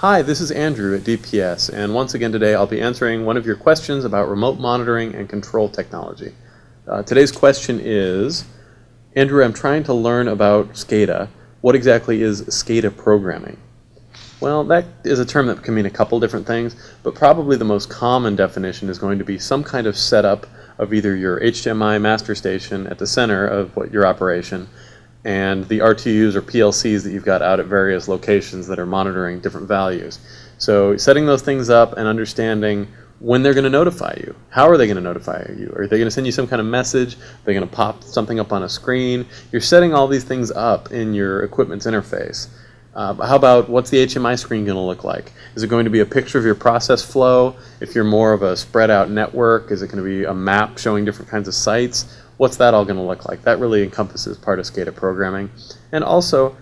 Hi, this is Andrew at DPS, and once again today I'll be answering one of your questions about remote monitoring and control technology. Today's question is, Andrew, I'm trying to learn about SCADA. What exactly is SCADA programming? Well, that is a term that can mean a couple different things, but probably the most common definition is going to be some kind of setup of either your HMI master station at the center of your operation and the RTUs or PLCs that you've got out at various locations that are monitoring different values. So setting those things up and understanding when they're going to notify you. How are they going to notify you? Are they going to send you some kind of message? Are they going to pop something up on a screen? You're setting all these things up in your equipment's interface. How about what's the HMI screen going to look like? Is it going to be a picture of your process flow? If you're more of a spread out network, is it going to be a map showing different kinds of sites? What's that all going to look like? That really encompasses part of SCADA programming. And also,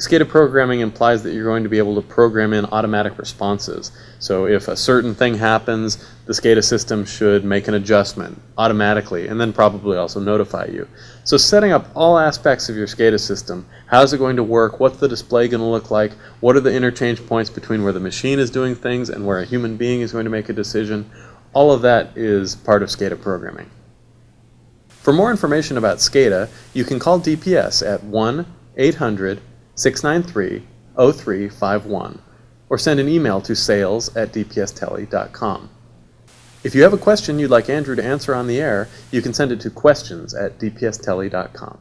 SCADA programming implies that you're going to be able to program in automatic responses. So if a certain thing happens, the SCADA system should make an adjustment automatically and then probably also notify you. So setting up all aspects of your SCADA system, how's it going to work, what's the display going to look like, what are the interchange points between where the machine is doing things and where a human being is going to make a decision, all of that is part of SCADA programming. For more information about SCADA, you can call DPS at 1-800-693-0351 or send an email to sales@dpstele.com. If you have a question you'd like Andrew to answer on the air, you can send it to questions@dpstele.com.